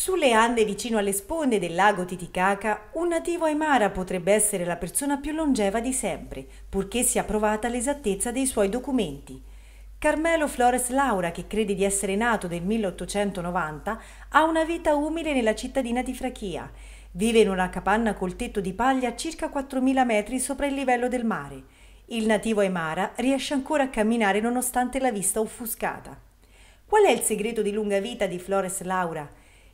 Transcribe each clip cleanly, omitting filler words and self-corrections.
Sulle Ande, vicino alle sponde del lago Titicaca, un nativo Aymara potrebbe essere la persona più longeva di sempre, purché sia provata l'esattezza dei suoi documenti. Carmelo Flores Laura, che crede di essere nato nel 1890, ha una vita umile nella cittadina di Frachia. Vive in una capanna col tetto di paglia a circa 4.000 metri sopra il livello del mare. Il nativo Aymara riesce ancora a camminare nonostante la vista offuscata. Qual è il segreto di lunga vita di Flores Laura?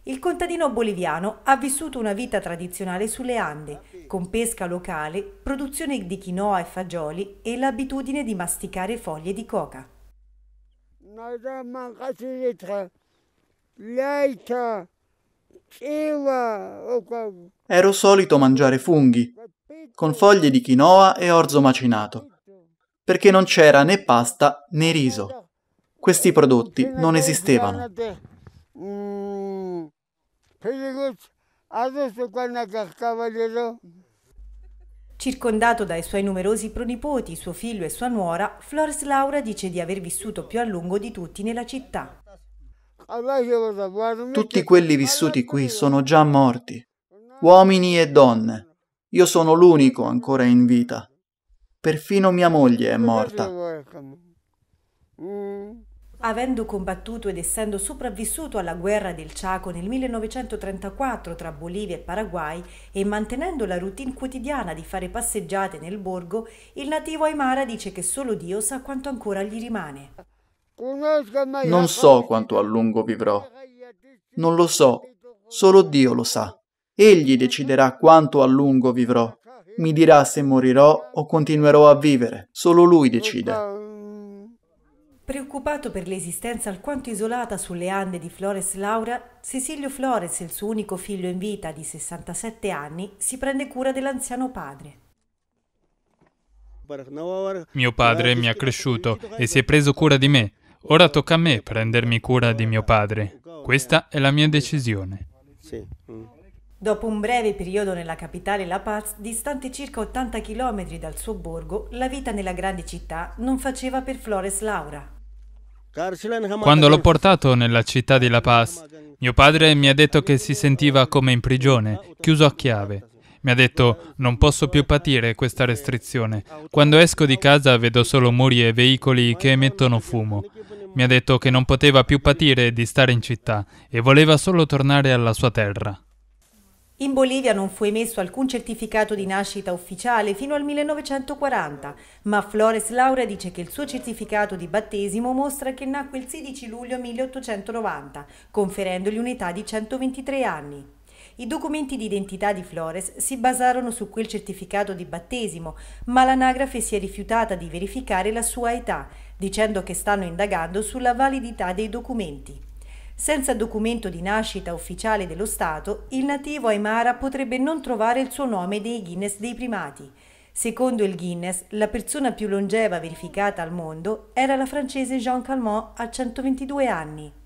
Il contadino boliviano ha vissuto una vita tradizionale sulle Ande, con pesca locale, produzione di quinoa e fagioli e l'abitudine di masticare foglie di coca. Ero solito mangiare funghi, con foglie di quinoa e orzo macinato, perché non c'era né pasta né riso. Questi prodotti non esistevano. Circondato dai suoi numerosi pronipoti, suo figlio e sua nuora, Flores Laura dice di aver vissuto più a lungo di tutti nella città. Tutti quelli vissuti qui sono già morti, uomini e donne. Io sono l'unico ancora in vita. Perfino mia moglie è morta. Avendo combattuto ed essendo sopravvissuto alla Guerra del Chaco nel 1934 tra Bolivia e Paraguay e mantenendo la routine quotidiana di fare passeggiate nel borgo, il nativo Aymara dice che solo Dio sa quanto ancora gli rimane. Non so quanto a lungo vivrò. Non lo so, solo Dio lo sa. Egli deciderà quanto a lungo vivrò. Mi dirà se morirò o continuerò a vivere. Solo lui decide. Preoccupato per l'esistenza alquanto isolata sulle Ande di Flores Laura, Cecilio Flores, il suo unico figlio in vita di 67 anni, si prende cura dell'anziano padre. Mio padre mi ha cresciuto e si è preso cura di me. Ora tocca a me prendermi cura di mio padre. Questa è la mia decisione. Dopo un breve periodo nella capitale La Paz, distante circa 80 km dal suo borgo, la vita nella grande città non faceva per Flores Laura. Quando l'ho portato nella città di La Paz, mio padre mi ha detto che si sentiva come in prigione, chiuso a chiave. Mi ha detto, non posso più patire questa restrizione. Quando esco di casa vedo solo muri e veicoli che emettono fumo. Mi ha detto che non poteva più patire di stare in città e voleva solo tornare alla sua terra. In Bolivia non fu emesso alcun certificato di nascita ufficiale fino al 1940, ma Flores Laura dice che il suo certificato di battesimo mostra che nacque il 16 luglio 1890, conferendogli un'età di 123 anni. I documenti di identità di Flores si basarono su quel certificato di battesimo, ma l'anagrafe si è rifiutata di verificare la sua età, dicendo che stanno indagando sulla validità dei documenti. Senza documento di nascita ufficiale dello Stato, il nativo Aymara potrebbe non trovare il suo nome nei Guinness dei primati. Secondo il Guinness, la persona più longeva verificata al mondo era la francese Jean Calment a 122 anni.